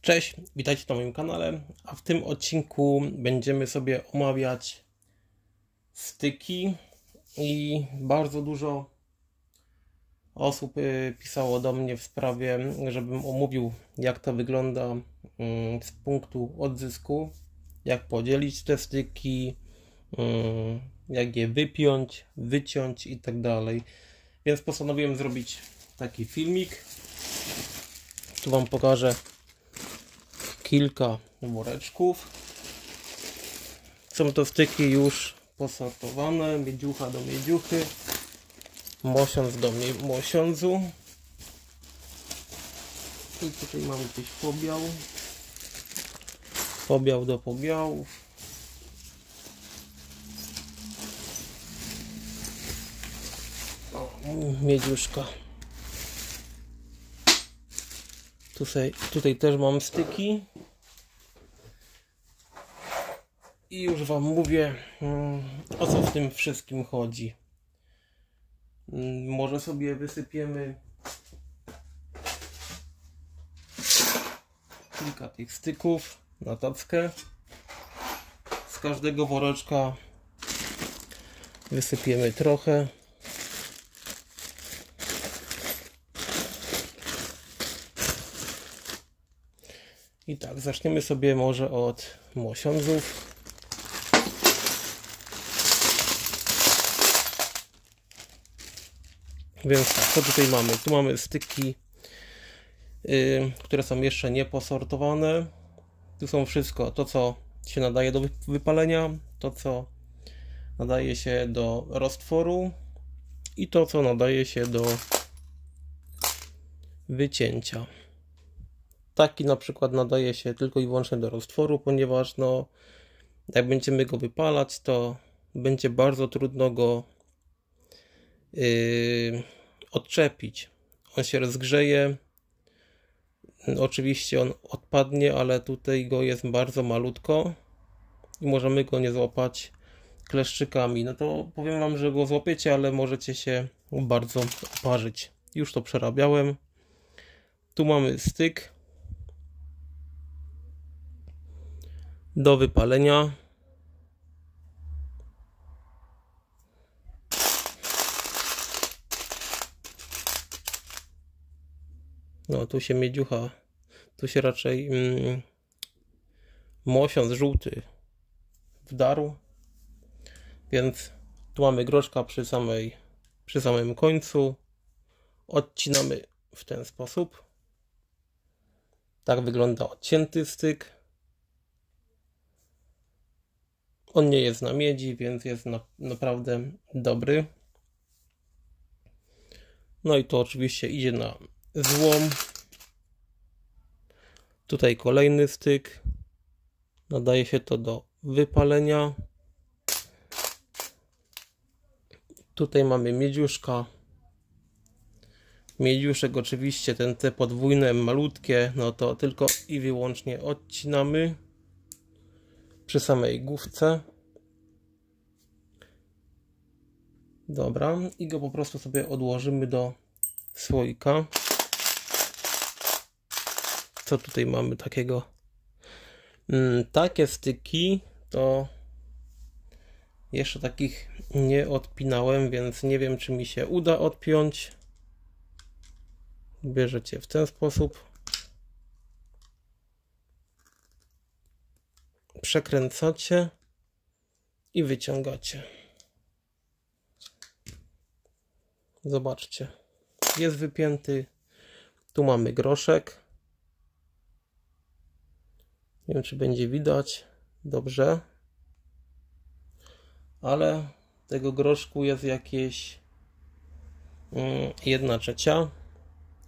Cześć, witajcie na moim kanale, a w tym odcinku będziemy sobie omawiać styki i bardzo dużo osób pisało do mnie w sprawie, żebym omówił, jak to wygląda z punktu odzysku, jak podzielić te styki, jak je wypiąć, wyciąć i tak dalej. Więc postanowiłem zrobić taki filmik. Tu Wam pokażę kilka woreczków. Są to styki już posortowane, miedziucha do miedziuchy, mosiądz do mosiądzu. I tutaj mam jakiś pobiał, pobiał do pobiałów. Miedziuszka. Tutaj też mam styki. I już Wam mówię, o co w tym wszystkim chodzi. Może sobie wysypiemy kilka tych styków na tackę. Z każdego woreczka wysypiemy trochę. I tak, zaczniemy sobie może od mosiądzów. Więc tak, co tutaj mamy? Tu mamy styki, które są jeszcze nieposortowane. Tu są wszystko, to co się nadaje do wypalenia, to co nadaje się do roztworu i to co nadaje się do wycięcia. Taki na przykład nadaje się tylko i wyłącznie do roztworu, ponieważ no, jak będziemy go wypalać, to będzie bardzo trudno go odczepić. On się rozgrzeje, oczywiście on odpadnie, ale tutaj go jest bardzo malutko i możemy go nie złapać kleszczykami. No to powiem Wam, że go złapiecie, ale możecie się bardzo oparzyć. Już to przerabiałem. Tu mamy styk do wypalenia. No tu się miedziucha, tu się raczej mosiądz żółty wdarł, więc tu mamy groszka przy samym końcu. Odcinamy w ten sposób. Tak wygląda odcięty styk. On nie jest na miedzi, więc jest naprawdę dobry. No i to oczywiście idzie na złom. Tutaj kolejny styk. Nadaje się to do wypalenia. Tutaj mamy miedziuszka. Miedziuszek oczywiście, te podwójne, malutkie, no to tylko i wyłącznie odcinamy. Przy samej główce. Dobra, i go po prostu sobie odłożymy do słoika. Co tutaj mamy takiego? Takie styki to jeszcze takich nie odpinałem, więc nie wiem, czy mi się uda odpiąć. Bierzecie w ten sposób. Przekręcacie i wyciągacie. Zobaczcie, jest wypięty. Tu mamy groszek. Nie wiem, czy będzie widać dobrze, ale tego groszku jest jakieś 1/3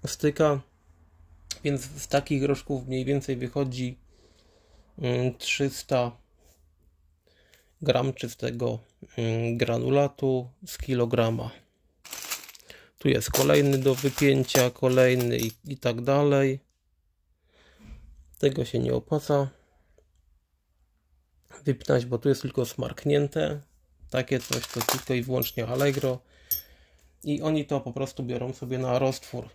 styka, więc z takich groszków mniej więcej wychodzi 300 gram czystego granulatu z kilograma. Tu jest kolejny do wypięcia, kolejny i tak dalej. Tego się nie opłaca wypinać, bo tu jest tylko smarknięte. Takie coś to tylko i wyłącznie Allegro. I oni to po prostu biorą sobie na roztwór.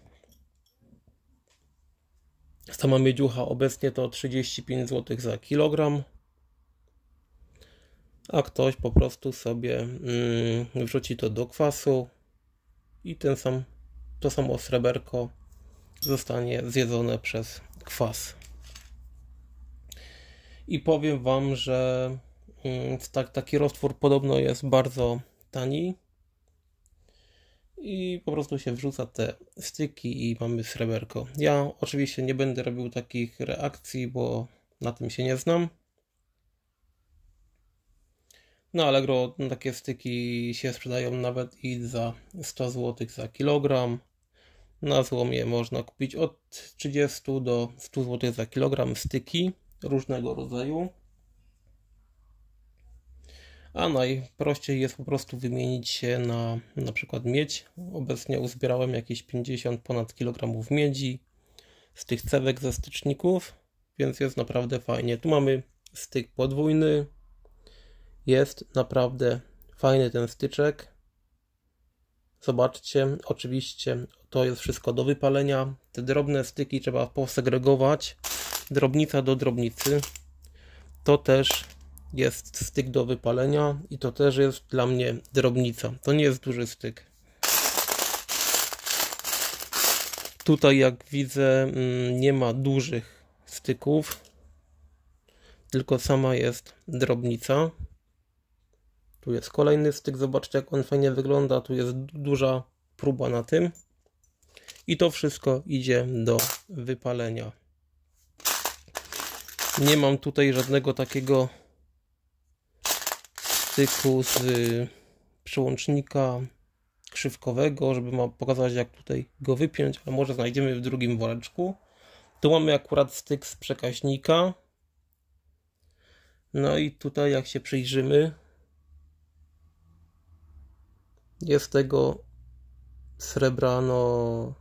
Sama miedziucha obecnie to 35 zł za kilogram. A ktoś po prostu sobie wrzuci to do kwasu i to samo sreberko zostanie zjedzone przez kwas. I powiem Wam, że taki roztwór podobno jest bardzo tani i po prostu się wrzuca te styki i mamy sreberko. Ja oczywiście nie będę robił takich reakcji, bo na tym się nie znam. Na Allegro takie styki się sprzedają nawet i za 100 zł za kilogram. Na złomie można kupić od 30 do 100 zł za kilogram styki różnego rodzaju. A najprościej jest po prostu wymienić się na przykład miedź. Obecnie uzbierałem jakieś 50 ponad kilogramów miedzi z tych cewek ze styczników, więc jest naprawdę fajnie. Tu mamy styk podwójny. Jest naprawdę fajny ten styczek. Zobaczcie, oczywiście to jest wszystko do wypalenia. Te drobne styki trzeba posegregować. Drobnica do drobnicy. To też jest styk do wypalenia i to też jest dla mnie drobnica. To nie jest duży styk. Tutaj jak widzę nie ma dużych styków. Tylko sama jest drobnica. Tu jest kolejny styk, zobaczcie jak on fajnie wygląda, tu jest duża próba na tym. I to wszystko idzie do wypalenia. Nie mam tutaj żadnego takiego styku z przełącznika krzywkowego, żeby pokazać jak tutaj go wypiąć, ale może znajdziemy w drugim woreczku. Tu mamy akurat styk z przekaźnika. No i tutaj jak się przyjrzymy, jest tego srebra, no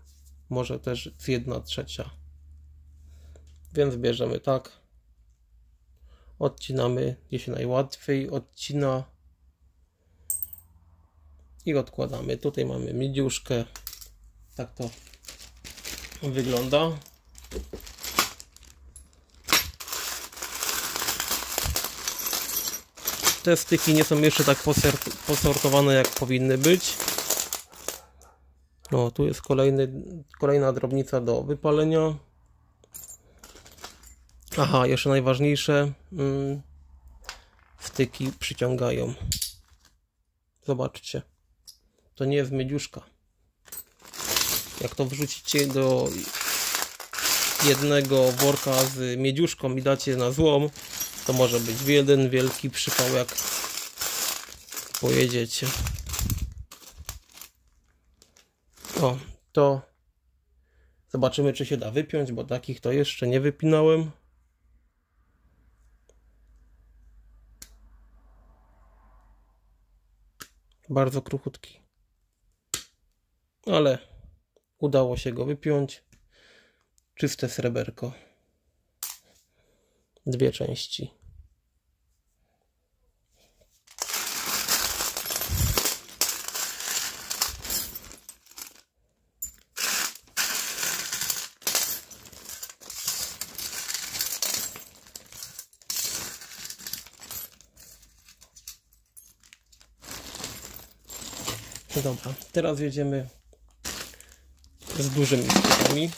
może też 1/3. Więc bierzemy tak. Odcinamy, gdzie się najłatwiej odcina. I odkładamy. Tutaj mamy miedziuszkę. Tak to wygląda. Te styki nie są jeszcze tak posortowane jak powinny być. O, tu jest kolejna drobnica do wypalenia. Aha, jeszcze najważniejsze, styki przyciągają. Zobaczcie, to nie jest miedziuszka. Jak to wrzucicie do jednego worka z miedziuszką i dacie na złom, to może być jeden wielki przypał, jak pojedziecie. O, to zobaczymy, czy się da wypiąć, bo takich to jeszcze nie wypinałem. Bardzo kruchutki. Ale udało się go wypiąć. Czyste sreberko. Dwie części. Dobra, teraz jedziemy z dużymi stykami.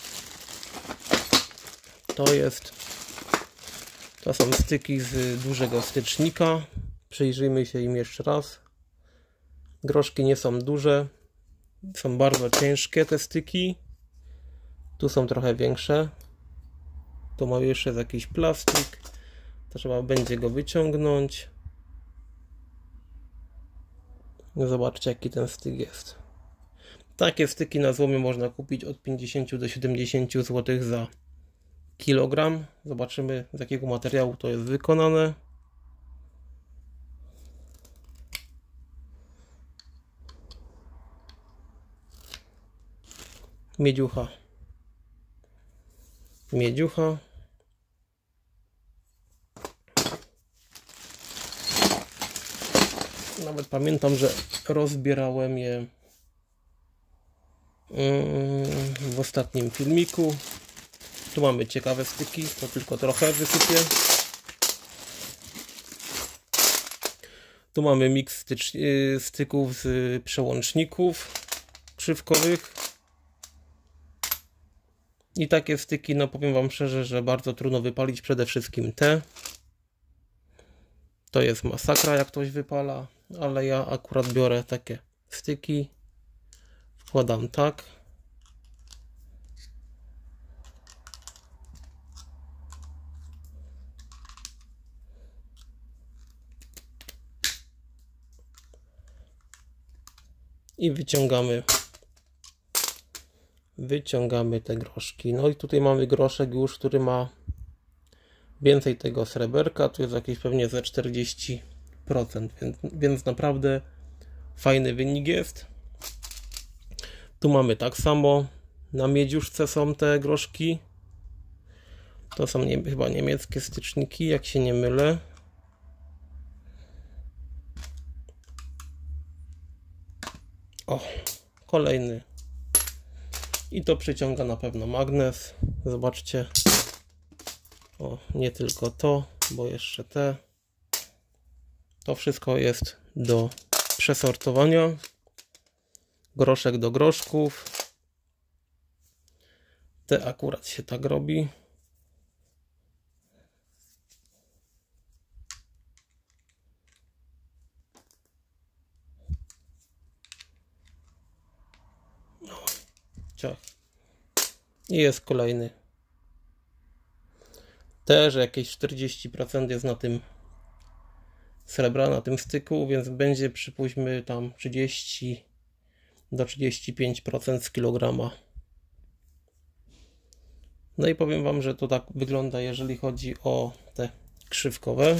To są styki z dużego stycznika. Przyjrzyjmy się im jeszcze raz. Groszki nie są duże. Są bardzo ciężkie te styki. Tu są trochę większe. Tu ma jeszcze jakiś plastik. To trzeba będzie go wyciągnąć. Zobaczcie jaki ten styk jest. Takie styki na złomie można kupić od 50 do 70 zł za kilogram. Zobaczymy z jakiego materiału to jest wykonane. Miedziucha. Miedziucha. Nawet pamiętam, że rozbierałem je w ostatnim filmiku. Tu mamy ciekawe styki, to tylko trochę wysypię. Tu mamy miks styków z przełączników krzywkowych. I takie styki, no powiem Wam szczerze, że bardzo trudno wypalić, przede wszystkim te. To jest masakra, jak ktoś wypala, ale ja akurat biorę takie styki. Wkładam tak. I wyciągamy te groszki. No i tutaj mamy groszek już, który ma więcej tego sreberka. Tu jest jakieś pewnie ze 40%, więc naprawdę fajny wynik jest. Tu mamy tak samo. Na miedziuszce są te groszki. To są chyba niemieckie styczniki, jak się nie mylę. O, kolejny. I to przyciąga na pewno magnes. Zobaczcie. O, nie tylko to, bo jeszcze te. To wszystko jest do przesortowania. Groszek do groszków. Te akurat się tak robi. I jest kolejny. Też jakieś 40% jest na tym srebra, na tym styku, więc będzie, przypuśćmy, tam 30 do 35% z kilograma. No i powiem Wam, że to tak wygląda, jeżeli chodzi o te krzywkowe.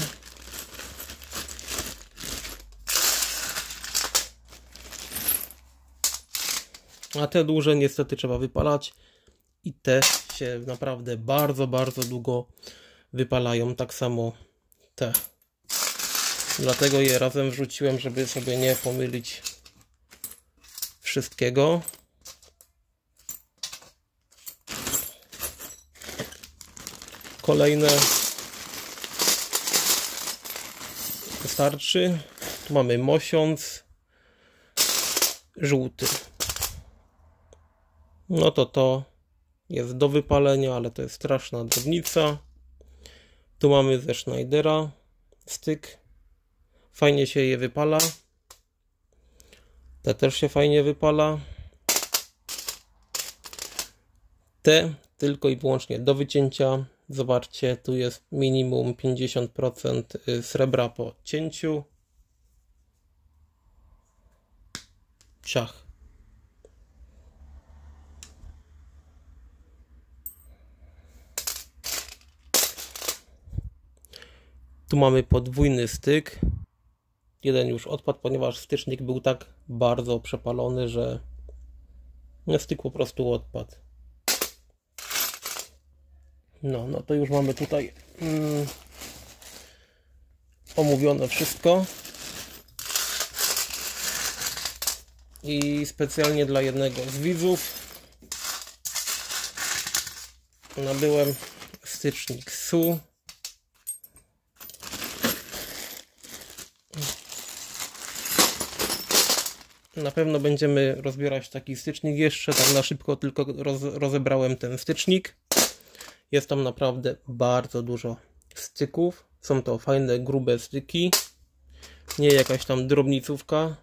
A te duże niestety trzeba wypalać i te się naprawdę bardzo, bardzo długo wypalają. Tak samo te. Dlatego je razem wrzuciłem, żeby sobie nie pomylić wszystkiego. Kolejne. Wystarczy. Tu mamy mosiądz żółty. No to jest do wypalenia, ale to jest straszna drobnica. Tu mamy ze Schneidera styk. Fajnie się je wypala. Te też się fajnie wypala. Te tylko i wyłącznie do wycięcia. Zobaczcie, tu jest minimum 50% srebra po cięciu. Ciach. Tu mamy podwójny styk. Jeden już odpadł, ponieważ stycznik był tak bardzo przepalony, że styk po prostu odpadł. No to już mamy tutaj omówione wszystko. I specjalnie dla jednego z widzów nabyłem stycznik SU. Na pewno będziemy rozbierać taki stycznik jeszcze, tak na szybko tylko rozebrałem ten stycznik. Jest tam naprawdę bardzo dużo styków. Są to fajne, grube styki. Nie jakaś tam drobnicówka.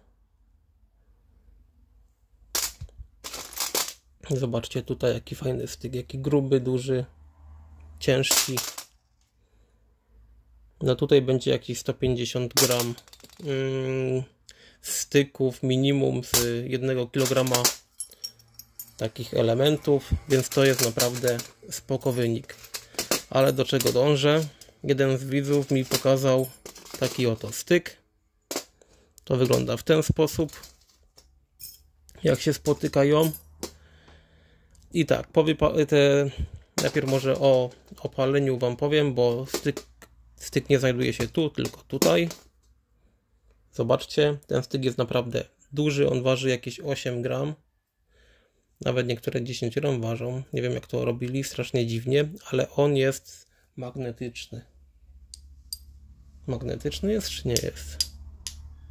Zobaczcie tutaj jaki fajny styk, jaki gruby, duży, ciężki. No tutaj będzie jakieś 150 gram. Styków minimum z 1 kg takich elementów, więc to jest naprawdę spoko wynik. Ale do czego dążę? Jeden z widzów mi pokazał taki oto styk. To wygląda w ten sposób, jak się spotykają. I tak, najpierw może o opaleniu Wam powiem, bo styk nie znajduje się tu, tylko tutaj. Zobaczcie, ten styk jest naprawdę duży, on waży jakieś 8 gram. Nawet niektóre 10 rąb ważą. Nie wiem, jak to robili, strasznie dziwnie, ale on jest magnetyczny. Magnetyczny jest czy nie jest?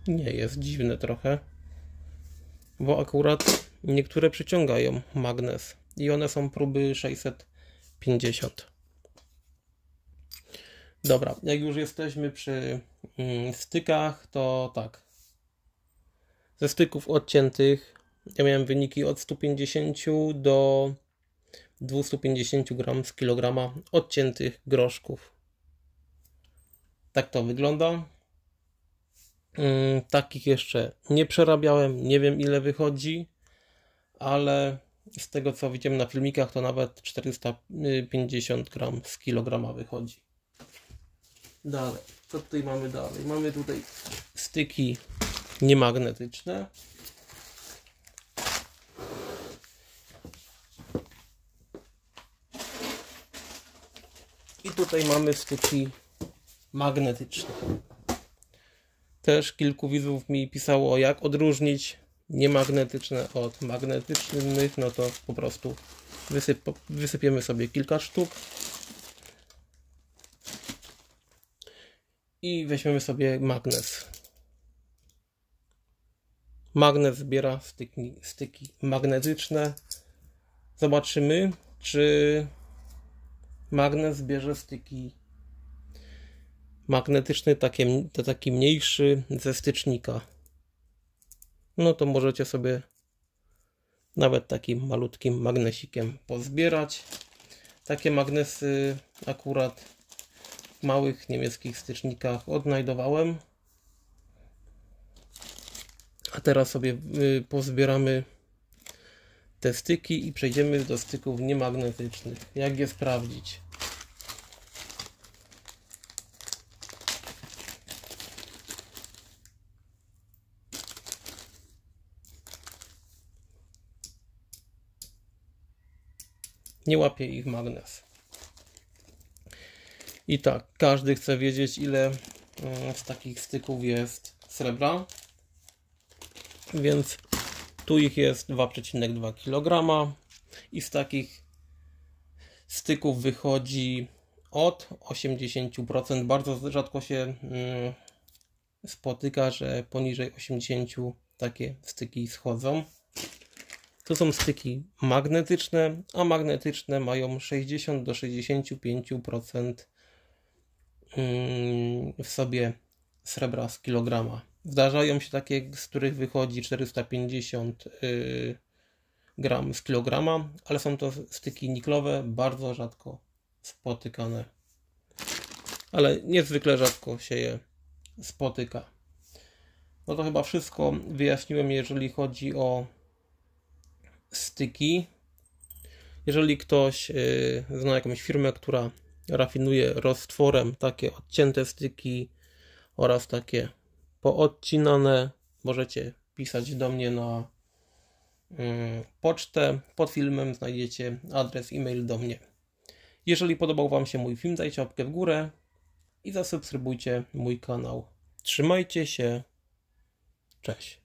Nie jest, dziwne trochę. Bo akurat niektóre przyciągają magnes i one są próby 650. Dobra, jak już jesteśmy przy stykach, to tak. Ze styków odciętych ja miałem wyniki od 150 do 250 gram z kilograma odciętych groszków. Tak to wygląda. Takich jeszcze nie przerabiałem, nie wiem ile wychodzi, ale z tego co widziałem na filmikach, to nawet 450 gram z kilograma wychodzi. Dalej, co tutaj mamy dalej? Mamy tutaj styki niemagnetyczne. I tutaj mamy styki magnetyczne. Też kilku widzów mi pisało, jak odróżnić niemagnetyczne od magnetycznych. No to po prostu wysypiemy sobie kilka sztuk i weźmiemy sobie magnes. Magnes zbiera styki magnetyczne. Zobaczymy, czy magnes zbierze styki magnetyczny, taki mniejszy ze stycznika. No to możecie sobie nawet takim malutkim magnesikiem pozbierać. Takie magnesy akurat w małych niemieckich stycznikach odnajdowałem. A teraz sobie pozbieramy te styki i przejdziemy do styków niemagnetycznych. Jak je sprawdzić? Nie łapie ich magnes. I tak, każdy chce wiedzieć, ile z takich styków jest srebra. Więc tu ich jest 2,2 kg i z takich styków wychodzi od 80%. Bardzo rzadko się spotyka, że poniżej 80% takie styki schodzą. To są styki magnetyczne, a magnetyczne mają 60 do 65% w sobie srebra z kilograma. Zdarzają się takie, z których wychodzi 450 gram z kilograma, ale są to styki niklowe, bardzo rzadko spotykane. Ale niezwykle rzadko się je spotyka. No to chyba wszystko wyjaśniłem, jeżeli chodzi o styki. Jeżeli ktoś zna jakąś firmę, która rafinuje roztworem takie odcięte styki oraz takie poodcinane, możecie pisać do mnie na pocztę. Pod filmem znajdziecie adres e-mail do mnie. Jeżeli podobał Wam się mój film, dajcie łapkę w górę i zasubskrybujcie mój kanał. Trzymajcie się. Cześć.